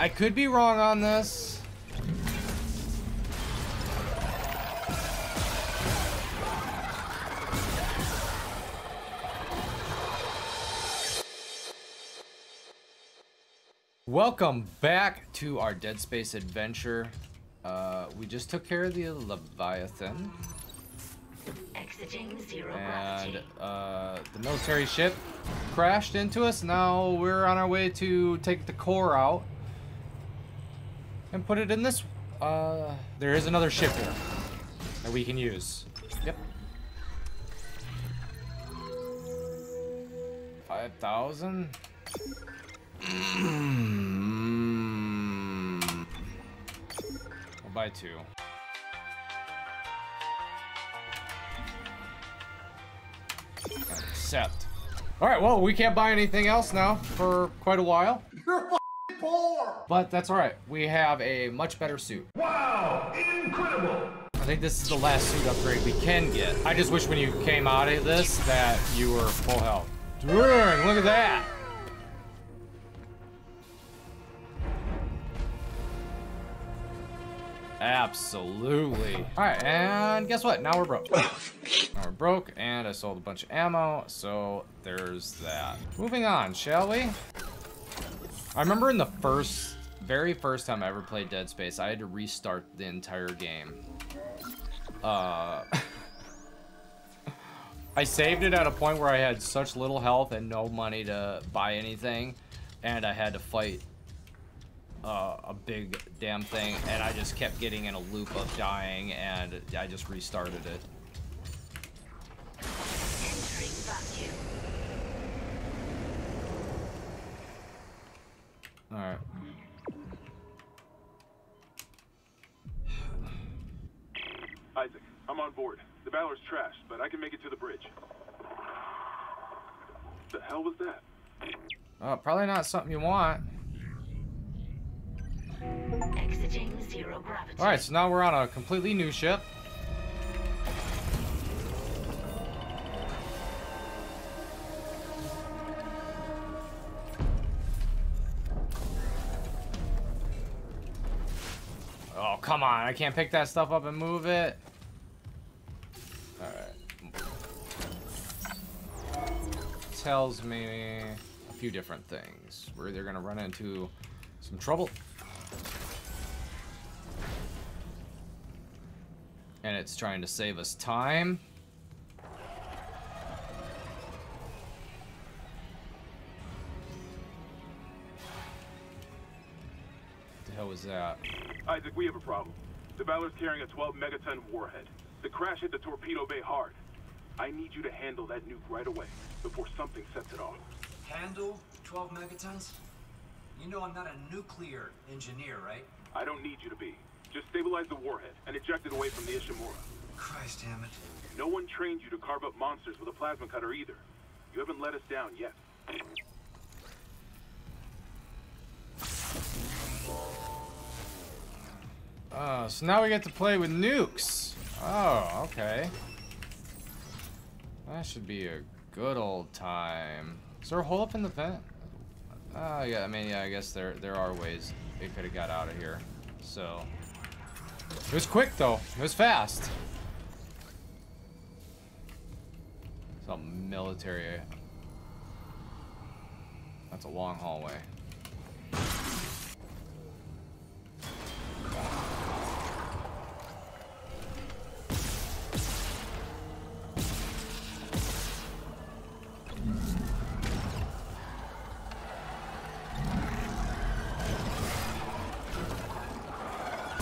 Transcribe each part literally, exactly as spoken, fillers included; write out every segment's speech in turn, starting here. I could be wrong on this. Welcome back to our Dead Space adventure. Uh, we just took care of the Leviathan. Exiting zero gravity. And uh, the military ship crashed into us. Now we're on our way to take the core out and put it in this. Uh, there is another ship here that we can use. Yep. Five thousand. I'll buy two. Accept. All right, well, we can't buy anything else now for quite a while. You're f***ing poor! But that's all right. We have a much better suit. Wow! Incredible! I think this is the last suit upgrade we can get. I just wish when you came out of this that you were full health. Dang, look at that! Absolutely. All right, and guess what? Now we're broke. Now we're broke, and I sold a bunch of ammo, so there's that. Moving on, shall we? I remember in the first, very first time I ever played Dead Space, I had to restart the entire game. Uh, I saved it at a point where I had such little health and no money to buy anything, and I had to fight Uh, a big damn thing, and I just kept getting in a loop of dying, and I just restarted it. Entering vacuum. All right. Isaac, I'm on board. The Valor's trashed, but I can make it to the bridge. What the hell was that? Uh, probably not something you want. Exiting zero gravity. All right, so now we're on a completely new ship. Oh, come on. I can't pick that stuff up and move it. All right. Tells me a few different things. We're either going to run into some trouble. And it's trying to save us time. What the hell was that? Isaac, we have a problem. The Valor's carrying a twelve megaton warhead. The crash hit the torpedo bay hard. I need you to handle that nuke right away before something sets it off. Handle twelve megatons? You know I'm not a nuclear engineer, right? I don't need you to be. Just stabilize the warhead and eject it away from the Ishimura. Christ damn it. No one trained you to carve up monsters with a plasma cutter either. You haven't let us down yet. Uh, so now we get to play with nukes. Oh, okay. That should be a good old time. Is there a hole up in the vent? Oh, yeah, I mean, yeah, I guess there, there are ways it could have got out of here, so... It was quick, though. It was fast. Some military. That's a long hallway.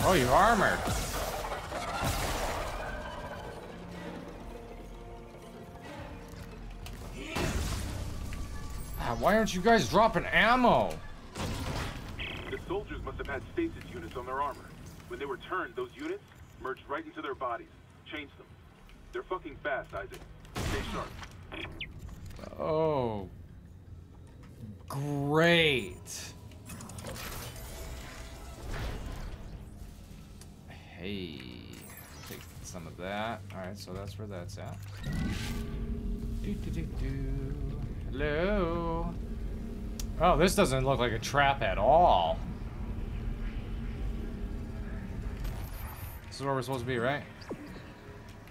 Oh, you're armored. Ah, why aren't you guys dropping ammo? The soldiers must have had stasis units on their armor. When they were turned, those units merged right into their bodies. Changed them. They're fucking fast, Isaac. Stay sharp. Oh. Great. Hey, take some of that. All right, so that's where that's at. Do, do, do, do. Hello. Oh, this doesn't look like a trap at all. This is where we're supposed to be, right?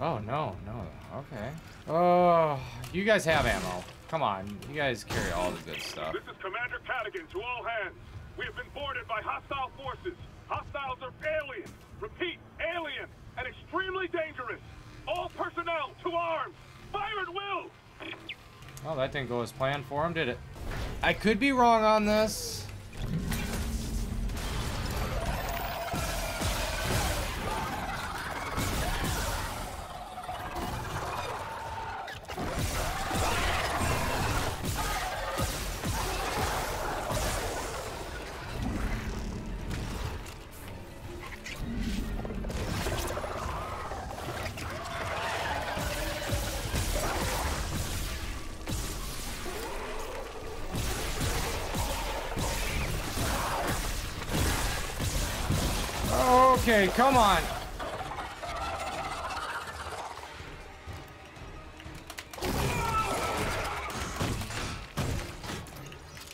Oh, no, no. Okay. Oh, you guys have ammo. Come on. You guys carry all the good stuff. This is Commander Cadigan to all hands. We have been boarded by hostile forces. Hostiles are alien. Repeat, alien. And extremely dangerous. All personnel to arms. Fire at will. Well, that didn't go as planned for him, did it? I could be wrong on this. Okay, come on.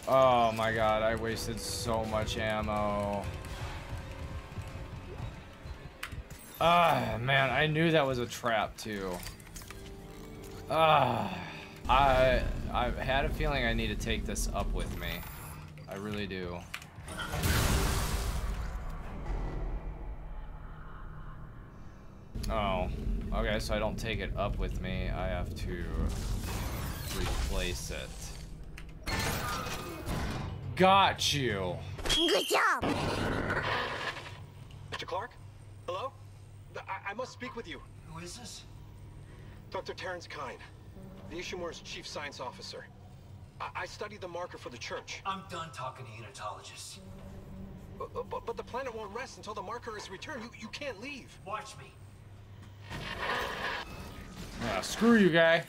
Oh my god, I wasted so much ammo. Ah, man, I knew that was a trap too. Ah, I I had a feeling I need to take this up with me. I really do. Oh, okay, so I don't take it up with me. I have to replace it. Got you. Good job. Mister Clark? Hello? I, I must speak with you. Who is this? Doctor Terrence Kine, the Ishimura's chief science officer. I, I studied the marker for the church. I'm done talking to unitologists. But, but, but the planet won't rest until the marker is returned. You, you can't leave. Watch me. Yeah, screw you, guy.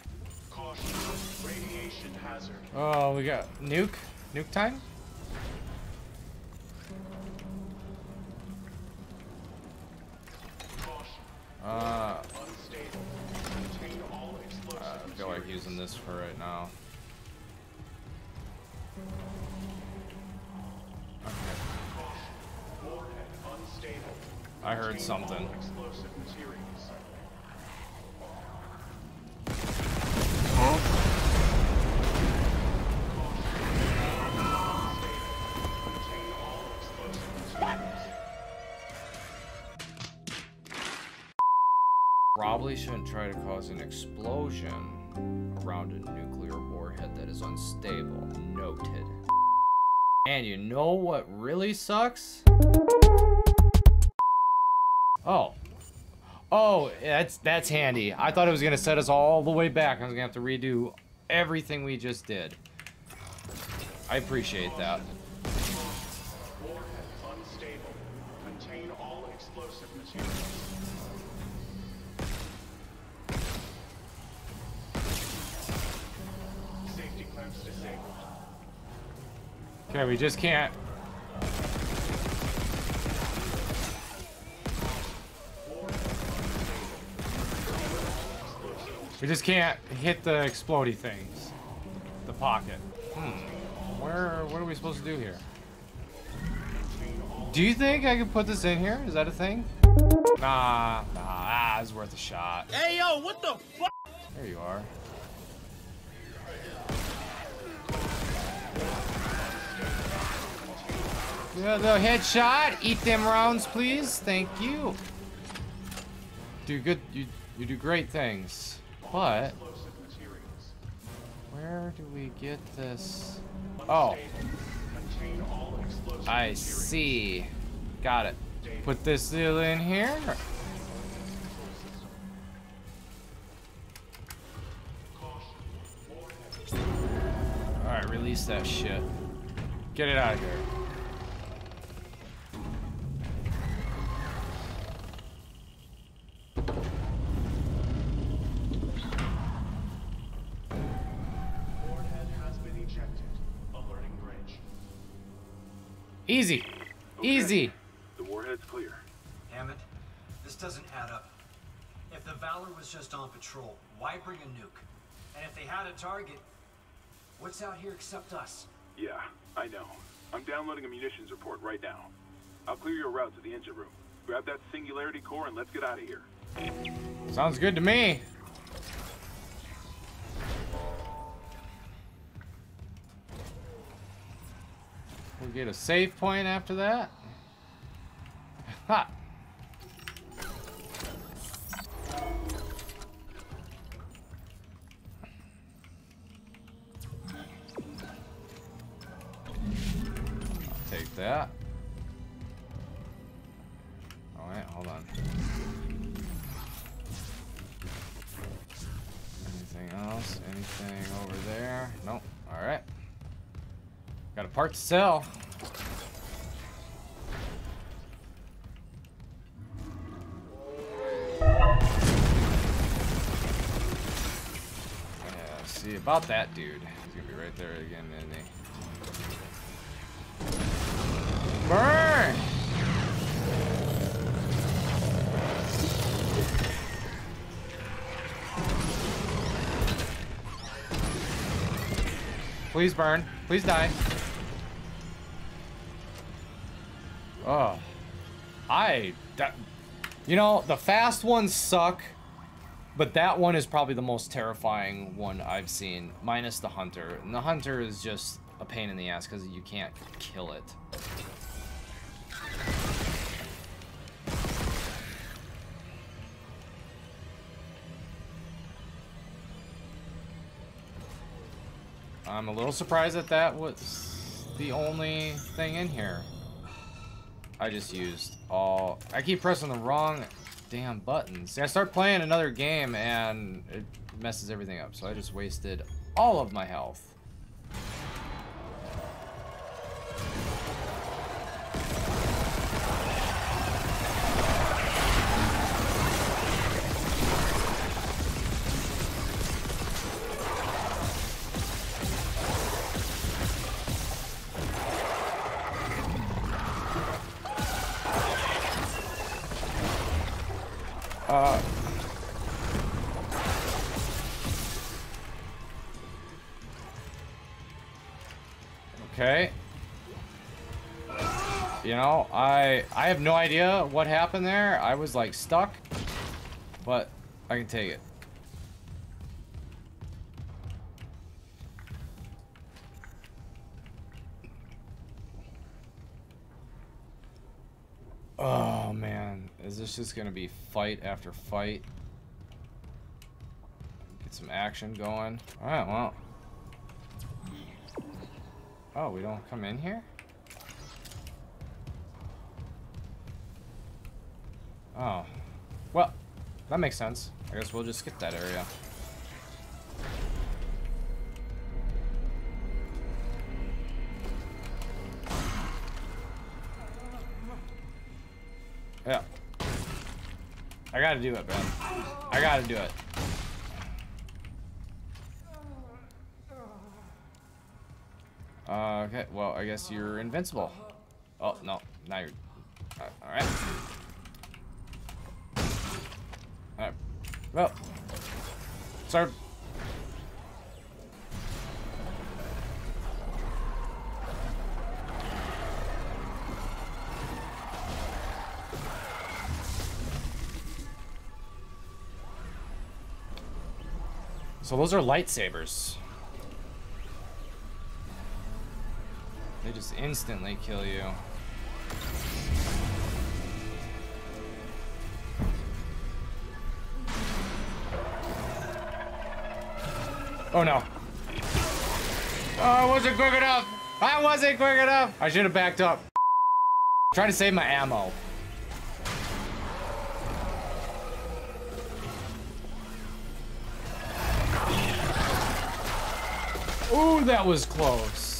Caution. Radiation hazard. Oh, we got nuke. Nuke time. Caution. Uh, Unstable. Contain all explosive I feel materials. Like using this for right now. Okay. Caution. Warhead unstable. I heard something. Probably shouldn't try to cause an explosion around a nuclear warhead that is unstable. Noted. And you know what really sucks? Oh. Oh, that's that's handy. I thought it was gonna set us all the way back. I was gonna have to redo everything we just did. I appreciate that. Warhead unstable. Contain all explosive materials. Safety clamps disabled. Okay, we just can't. We just can't hit the explodey things. The pocket. Hmm. Where, what are we supposed to do here? Do you think I can put this in here? Is that a thing? Nah, nah, it's worth a shot. Hey, yo, what the fuck? There you are. Yeah, the headshot. Eat them rounds, please. Thank you. Do good. You, you do great things. But where do we get this? Oh, I see. Got it. Put this deal in here. All right, release that shit. Get it out of here. Easy. Okay. Easy. The warhead's clear. Hammond, this doesn't add up. If the Valor was just on patrol, why bring a nuke? And if they had a target, what's out here except us? Yeah, I know. I'm downloading a munitions report right now. I'll clear your route to the engine room. Grab that singularity core and let's get out of here. Sounds good to me. We'll get a save point after that. Ha! Take that. All right, hold on. Anything else? Anything over there? Nope. All right. Got a part to sell. Yeah, see about that dude. He's gonna be right there again, isn't he? Burn! Please burn. Please die. Oh. I... That, you know, the fast ones suck, but that one is probably the most terrifying one I've seen, minus the hunter. And the hunter is just a pain in the ass because you can't kill it. I'm a little surprised that that was the only thing in here. I just used all... I keep pressing the wrong damn buttons. See, I start playing another game and it messes everything up. So I just wasted all of my health. Uh, okay. You know, I I have no idea what happened there. I was like stuck, but I can take it. Oh man. Is this just gonna be fight after fight? Get some action going. Alright, well. Oh, we don't come in here? Oh. Well, that makes sense. I guess we'll just skip that area. Yeah. I gotta do it, man. I gotta do it. Uh, okay, well, I guess you're invincible. Oh, no. Now you're... Uh, Alright. Alright. Well. Sorry. So those are lightsabers. They just instantly kill you. Oh no. Oh, I wasn't quick enough. I wasn't quick enough. I should have backed up. Try to save my ammo. Ooh, that was close.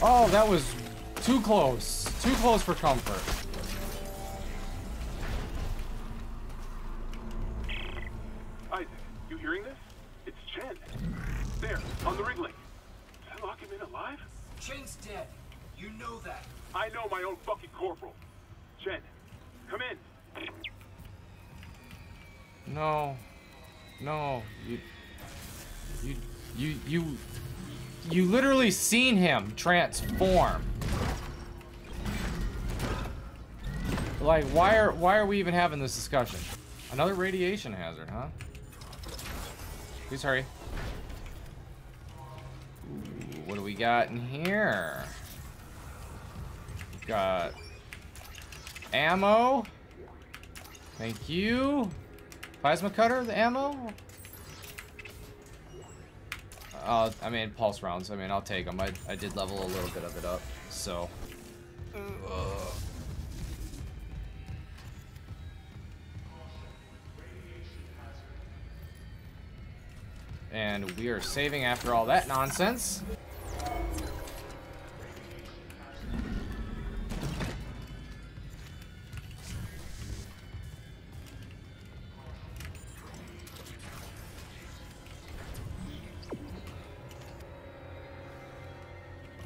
Oh, that was too close. Too close for comfort. Isaac, you hearing this? It's Chen. There, on the ring link. Did I lock him in alive? Chen's dead. You know that. I know my own fucking corporal. Chen, come in. No. No. You... You... You, you, you literally seen him transform. like, why are why are we even having this discussion? Another radiation hazard, huh? Please hurry. Ooh, what do we got in here? We've got ammo. Thank you. Plasma cutter, the ammo. Uh, I mean, pulse rounds. I mean, I'll take them. I, I did level a little bit of it up, so. Ugh. And we are saving after all that nonsense.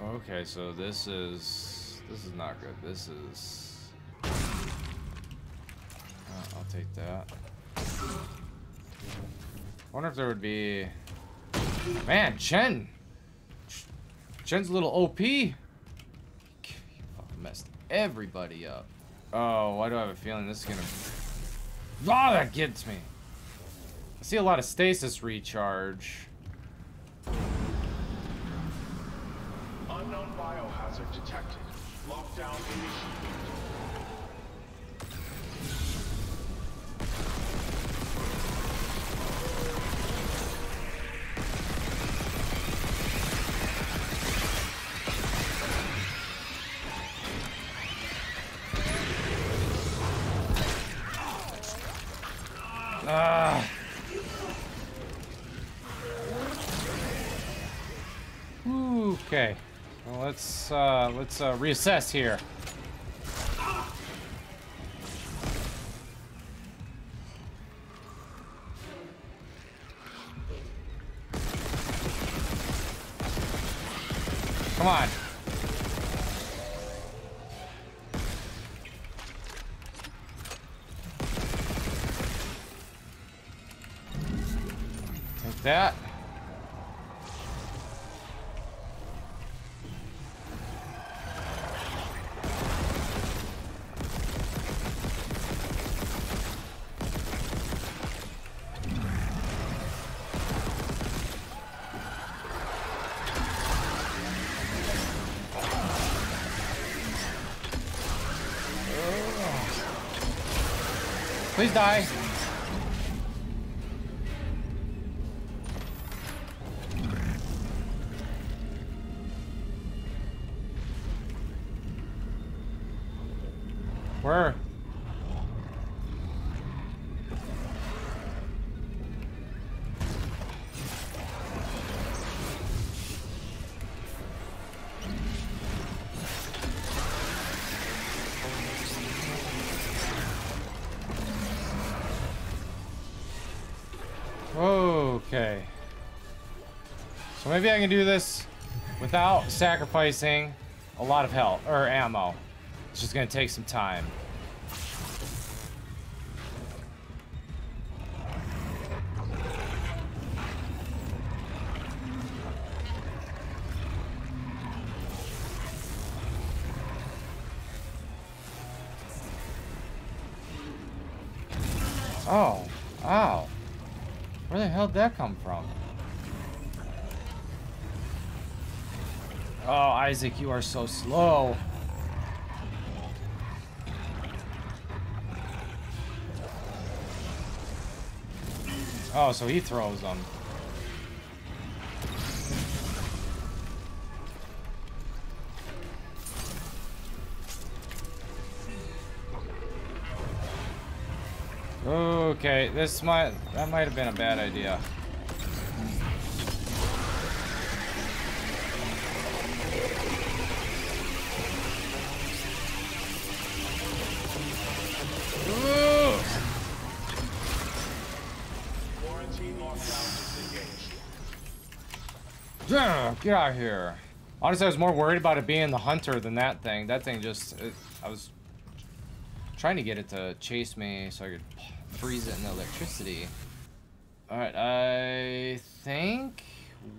Okay, so this is this is not good. This is uh, I'll take that. I wonder if there would be... Man, Chen! Chen's a little O P. You fucking messed everybody up. Oh, why do I have a feeling this is gonna... Oh, that gets me! I see a lot of stasis recharge. Unknown biohazard detected. Lockdown initiated. Okay, well, let's uh, let's uh, reassess here. Come on. Take that. Please die. Where? Okay, so maybe I can do this without sacrificing a lot of health or ammo. It's just gonna take some time. Oh, ow. Where the hell did that come from? Oh, Isaac, you are so slow. Oh, so he throws them. Okay, this might, that might have been a bad idea. Ooh. Quarantine lockdown disengaged. Yeah, get out of here. Honestly, I was more worried about it being the hunter than that thing. That thing just, it, I was trying to get it to chase me so I could freeze it in the electricity. Alright, I think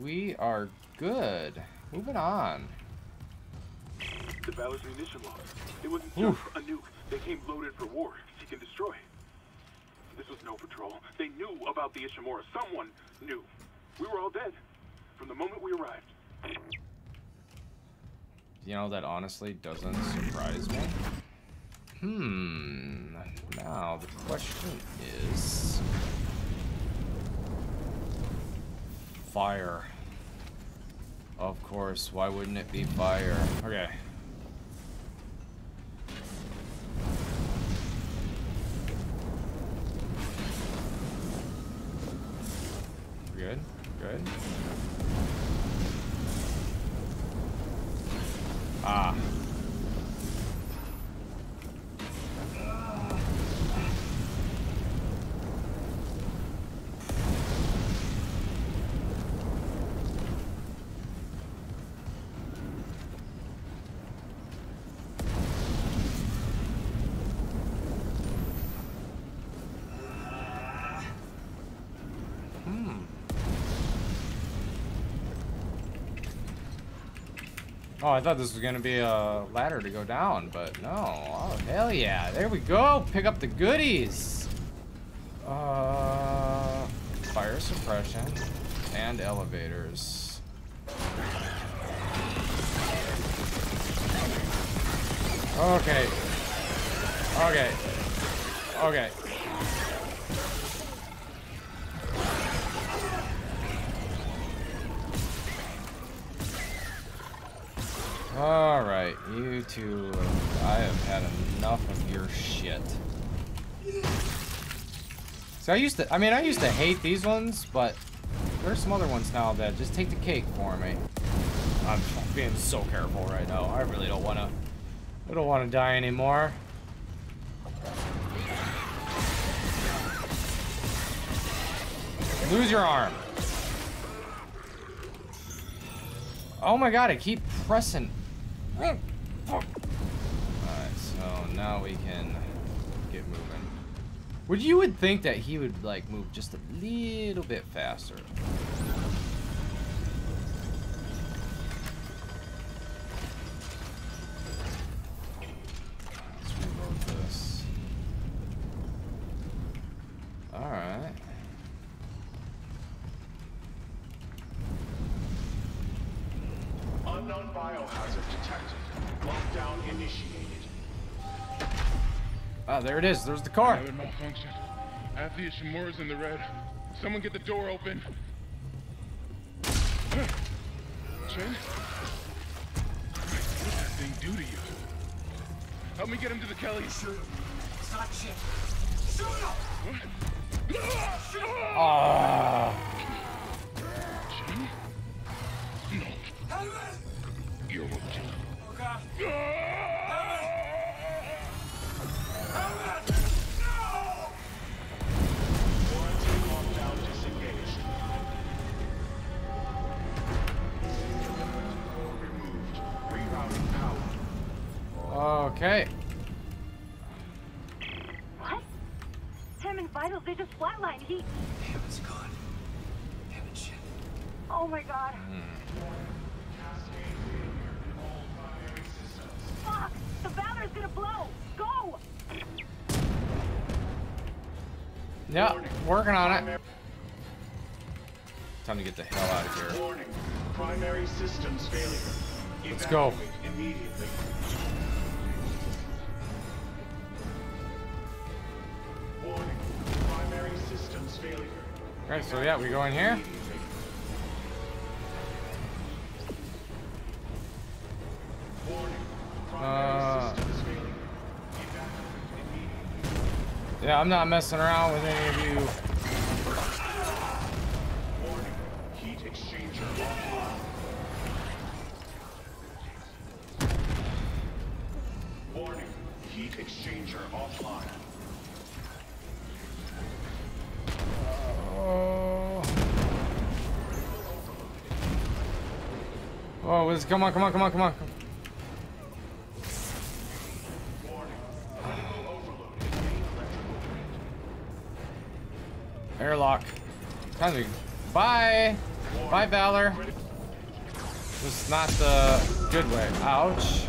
we are good. Moving on. The Valor's munition lock. It wasn't a nuke. They came loaded for war, seek and destroy. This was no patrol. They knew about the Ishimura. Someone knew. We were all dead from the moment we arrived. You know, that honestly doesn't surprise me. Hmm. Now, the question is... fire. Of course, why wouldn't it be fire? Okay. Good, good. Ah. Oh, I thought this was gonna be a ladder to go down, but no. Oh, hell yeah. There we go. Pick up the goodies. Uh, fire suppression and elevators. Okay. Okay. Okay. Alright, you two, I have had enough of your shit. So I used to, I mean, I used to hate these ones, but there's some other ones now that just take the cake for me. I'm being so careful right now. I really don't want to, I don't want to die anymore. Lose your arm. Oh my god, I keep pressing. Alright, so now we can get moving. Would you would think that he would like move just a little bit faster. Let's reload this. Alright. Unknown biohazard detected. Lockdown initiated. Ah, there it is. There's the car. Another malfunction. Athy Ishimura's in the red. Someone get the door open. Chen? What did that thing do to you? Help me get him to the Kelly. Shoot him. It's not shit. Shoot him! What? Shoot him! Ah. Chen? No. Elvis! You're okay. Oh god. Elvis! Elvis! No! Warranty lockdown disengaged. Removed. Rerouting power. Okay. What? Hammond's vitals, they just flatlined. He... Hammond's gone. Hammond shit. Oh my god. Hmm. Fuck! The Valor's gonna blow! Go! Yeah, working on it. Time to get the hell out of here. Warning. Primary systems failure. Let's go. Immediately. Warning. Primary systems failure. Okay, so yeah, we go in here. Warning. Uh, yeah, I'm not messing around with any of you. Warning, heat exchanger offline. Warning, heat exchanger offline. Oh, oh this, come on, come on, come on, come on. Come on. Airlock. Time to bye. Bye, Valor. This is not the good way. Ouch.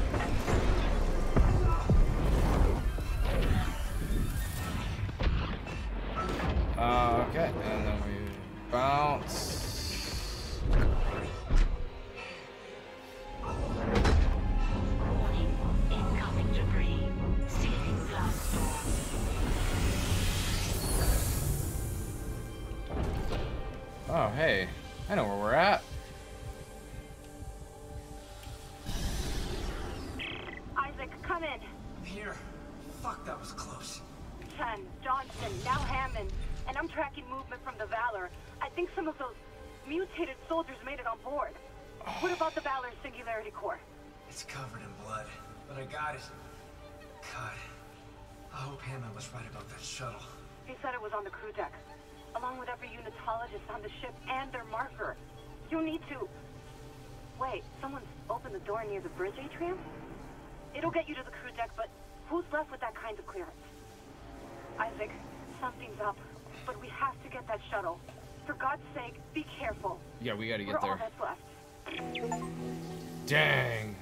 Oh, hey. I know where we're at. Isaac, come in. Here. Fuck, that was close. Chen, Johnston, now Hammond. And I'm tracking movement from the Valor. I think some of those mutated soldiers made it on board. What about the Valor's singularity core? It's covered in blood, but I got it. God, I hope Hammond was right about that shuttle. He said it was on the crew deck, along with every unitologist on the ship and their marker. You need to... Wait, someone's opened the door near the bridge atrium? It'll get you to the crew deck, but who's left with that kind of clearance? Isaac, something's up, but we have to get that shuttle. For God's sake, be careful. Yeah, we gotta get there. All that's left. Dang.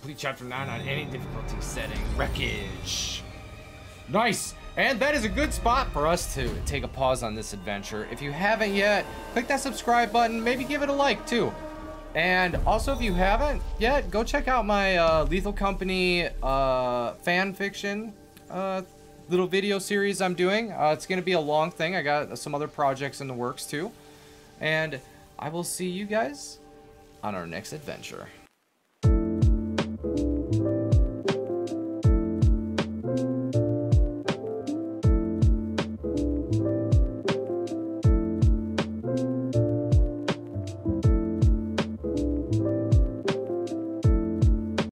Complete chapter nine on any difficulty setting. Wreckage. Nice. And that is a good spot for us to take a pause on this adventure. If you haven't yet, click that subscribe button. Maybe give it a like too. And also, if you haven't yet, go check out my uh, Lethal Company uh, fan fiction uh, little video series I'm doing. Uh, it's going to be a long thing. I got some other projects in the works too. And I will see you guys on our next adventure.